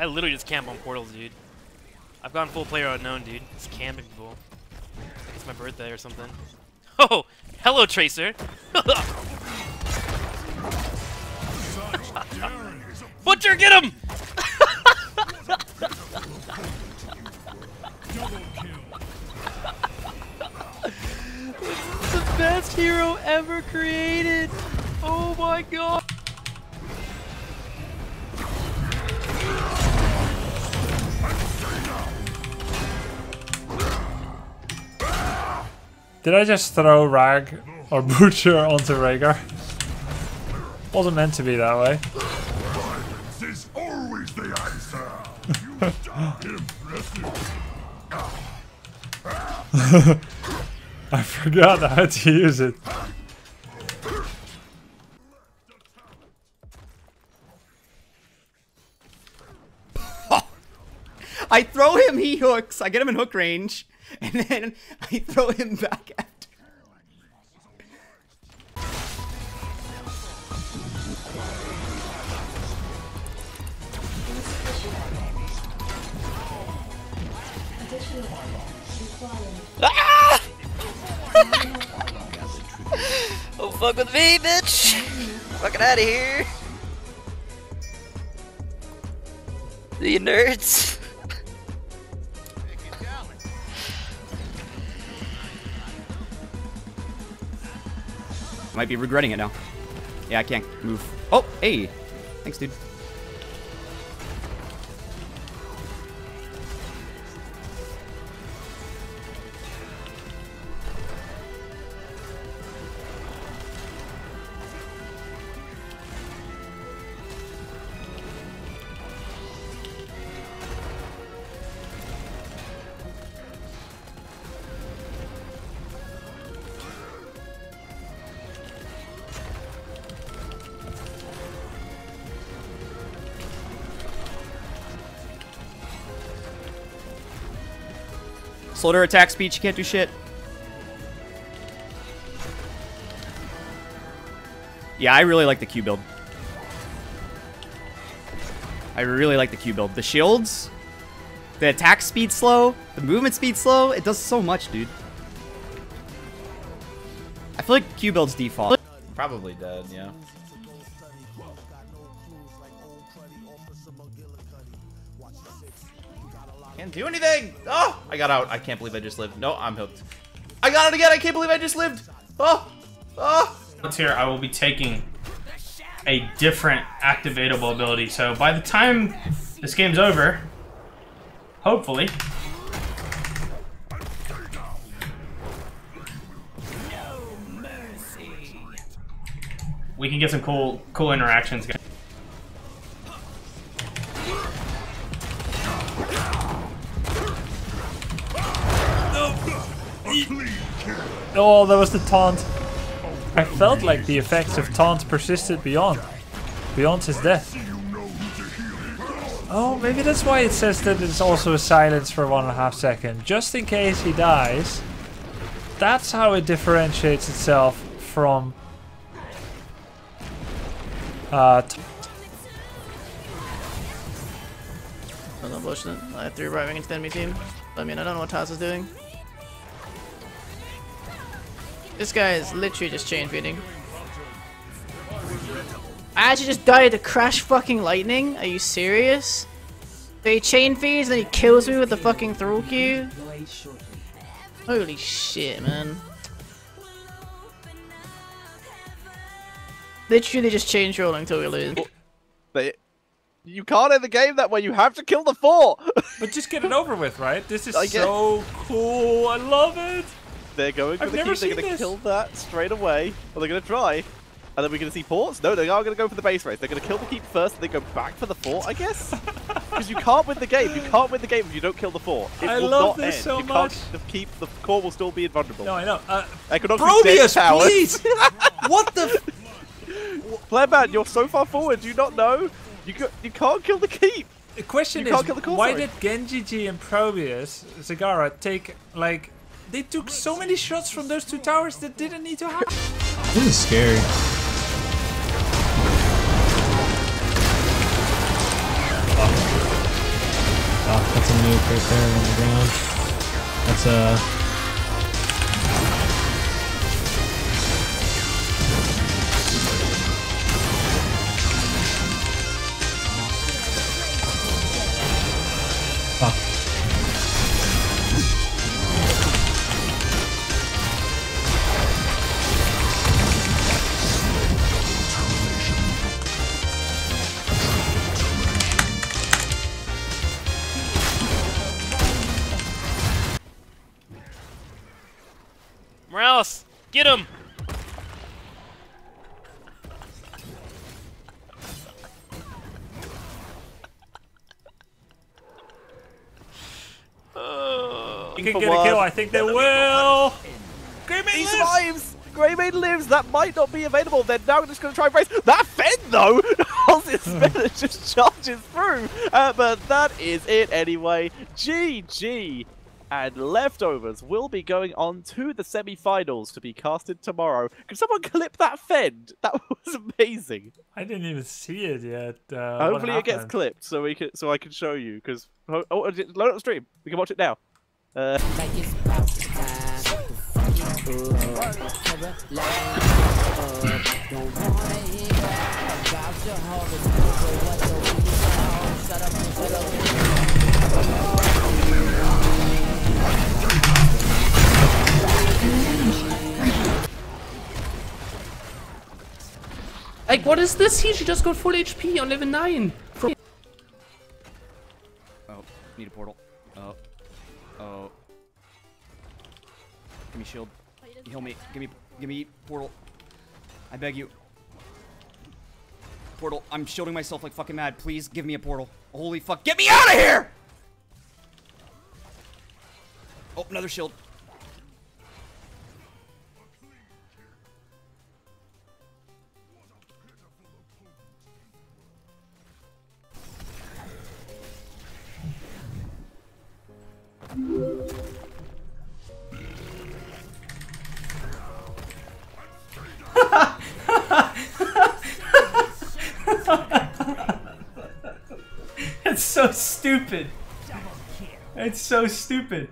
I literally just camp on portals, dude. I've gone full player unknown, dude. It's camping full. Like it's my birthday or something. Oh, hello, Tracer. Butcher, get him! This is the best hero ever created. Oh my god. Did I just throw Rag or Butcher onto Rhaegar? Wasn't meant to be that way. Violence is always the answer. You die. I forgot how to use it. I throw him, he hooks. I get him in hook range. And then I throw him back after. Ah! Don't fuck with me, bitch! Fucking out of here! You nerds! Might be regretting it now. Yeah, I can't move. Oh, hey! Thanks, dude. Slowed her attack speed, she can't do shit. Yeah, I really like the Q build. I really like the Q build. The shields, the attack speed slow, the movement speed slow, it does so much, dude. I feel like Q build's default. Probably dead, yeah. Can't do anything! Oh! I got out. I can't believe I just lived. No, I'm hooked. I got it again! I can't believe I just lived! Oh! Oh! Here, I will be taking a different activatable ability. So by the time this game's over, hopefully... No mercy. We can get some cool interactions. Oh, that was the taunt. I felt like the effects of taunt persisted beyond his death. Oh, maybe that's why it says that it's also a silence for 1.5 seconds, just in case he dies. That's how it differentiates itself from I'm not pushing it. I have 3 arriving into the enemy team. I mean, I don't know what Taz is doing. This guy is literally just chain feeding. I actually just died to crash fucking lightning? Are you serious? So he chain feeds and he kills me with the fucking throw Q? Holy shit, man. Literally just chain rolling until we lose. But you can't end the game that way, you have to kill the 4! But just get it over with, right? This is so cool, I love it! They're going for the Q, they're going to kill that straight away, or they're going to try, and then we're going to see ports? No, they are going to go for the base race. They're going to kill the keep first, and they go back for the 4, I guess? Because you can't win the game. You can't win the game if you don't kill the 4. It I will love not this end. So you much. Can't keep, the core will still be invulnerable. No, I know. Probius, please! What the f- Player man, you're so far forward, do you not know? You can't kill the keep! The question is, why did Genji G and Probius, Zagara, take, like... They took so many shots from those 2 towers that didn't need to happen. This is scary. Oh. That's a nuke right there on the ground. That's a... Morales, get him! You can get a kill, I think they will! Grayman lives! Grayman lives! That might not be available, they're now just going to try and race. That Fed though! This spinner just charges through! But that is it anyway. GG! And Leftovers will be going on to the semi-finals to be casted tomorrow. Can someone clip that Fend? That was amazing. I didn't even see it yet. Hopefully it gets clipped so we can, so I can show you. Because load up the stream. We can watch it now. Like, what is this here? She just got full HP on level 9. Oh, need a portal. Oh. Oh. Give me shield. Heal me. Give me portal. I beg you. Portal. I'm shielding myself like fucking mad. Please give me a portal. Holy fuck. Get me out of here! Oh, another shield. It's so stupid. It's so stupid.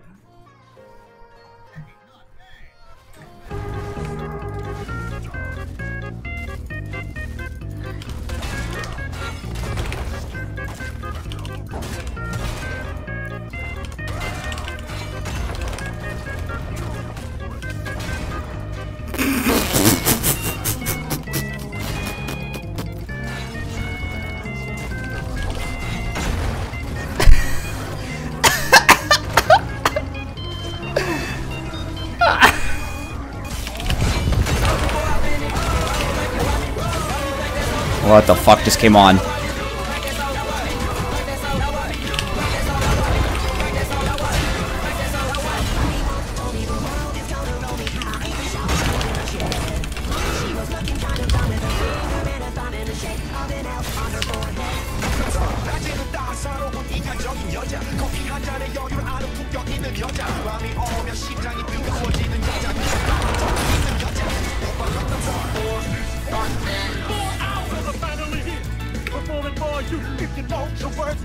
What the fuck just came on?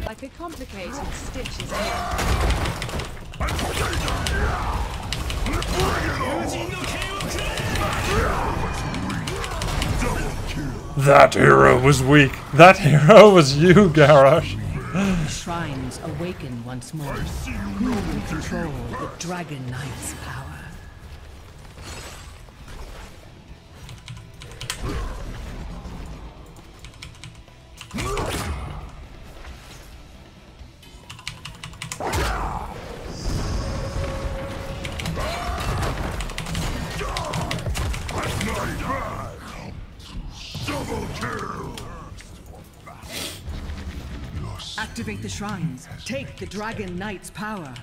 Like a complicated Stitches That hero was weak. That hero was you, Garrosh. The shrines awaken once more. Who will control the Dragon Knight's power? Activate the shrines. Take the Dragon Knight's power.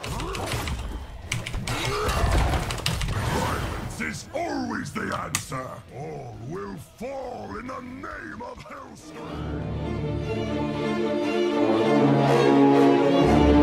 Violence is always the answer. All will fall in the name of Hellstorm.